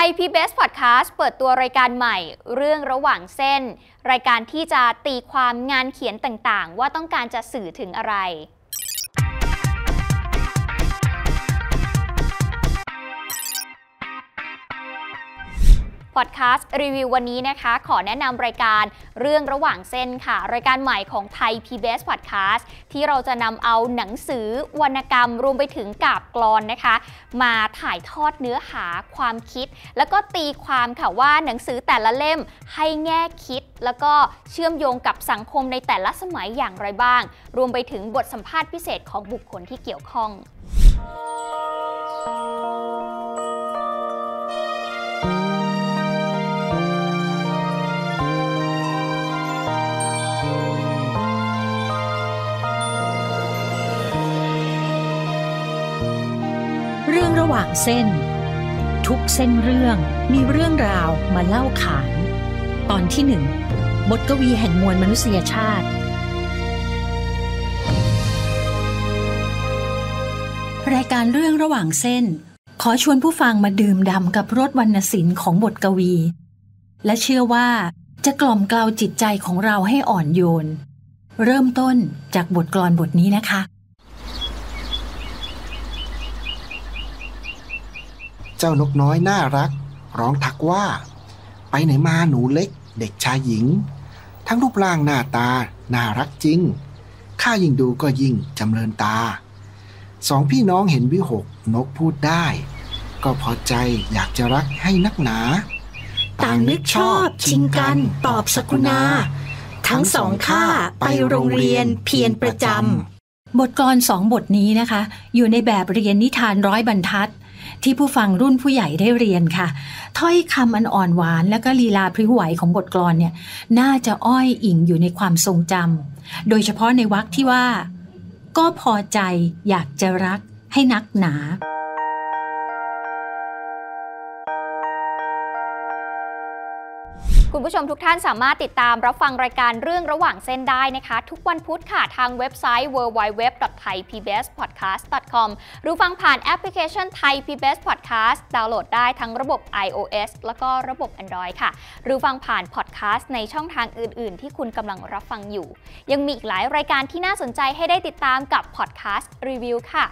Thai PBS Podcast เปิดตัวรายการใหม่เรื่องระหว่างเส้นรายการที่จะตีความงานเขียนต่างๆว่าต้องการจะสื่อถึงอะไรพอดแคสต์รีวิววันนี้นะคะขอแนะนำรายการเรื่องระหว่างเส้นค่ะรายการใหม่ของไทย PBS Podcast ที่เราจะนำเอาหนังสือวรรณกรรมรวมไปถึงกาพย์กลอนนะคะมาถ่ายทอดเนื้อหาความคิดแล้วก็ตีความค่ะว่าหนังสือแต่ละเล่มให้แง่คิดแล้วก็เชื่อมโยงกับสังคมในแต่ละสมัยอย่างไรบ้างรวมไปถึงบทสัมภาษณ์พิเศษของบุคคลที่เกี่ยวข้องระหว่างเส้นทุกเส้นเรื่องมีเรื่องราวมาเล่าขานตอนที่1บทกวีแห่งมวลมนุษยชาติรายการเรื่องระหว่างเส้นขอชวนผู้ฟังมาดื่มด่ำกับรสวรรณศิลป์ของบทกวีและเชื่อว่าจะกล่อมเกลาจิตใจของเราให้อ่อนโยนเริ่มต้นจากบทกลอนบทนี้นะคะเจ้านกน้อยน่ารักร้องทักว่าไปไหนมาหนูเล็กเด็กชายหญิงทั้งรูปร่างหน้าตาน่ารักจริงข้ายิ่งดูก็ยิ่งจำเริญตาสองพี่น้องเห็นวิหกนกพูดได้ก็พอใจอยากจะรักให้นักหนาต่างนึกชอบชิงกันตอบสกุณาทั้งสองข้าไปโรงเรียนเพียรประจำบทกลอน2บทนี้นะคะอยู่ในแบบเรียนนิทานร้อยบรรทัดที่ผู้ฟังรุ่นผู้ใหญ่ได้เรียนค่ะถ้อยคำอันอ่อนหวานและก็ลีลาพริ้วไหวของบทกลอนเนี่ยน่าจะอ้อยอิงอยู่ในความทรงจำโดยเฉพาะในวรรคที่ว่าก็พอใจอยากจะรักให้นักหนาคุณผู้ชมทุกท่านสามารถติดตามรับฟังรายการเรื่องระหว่างเส้นได้นะคะทุกวันพุธค่ะทางเว็บไซต์ www.thaipbspodcast.com หรือฟังผ่านแอปพลิเคชัน Thai PBS Podcast ดาวน์โหลดได้ทั้งระบบ iOS แล้วก็ระบบ Android ค่ะหรือฟังผ่าน Podcast ในช่องทางอื่นๆที่คุณกำลังรับฟังอยู่ยังมีอีกหลายรายการที่น่าสนใจให้ได้ติดตามกับ Podcast Review ค่ะ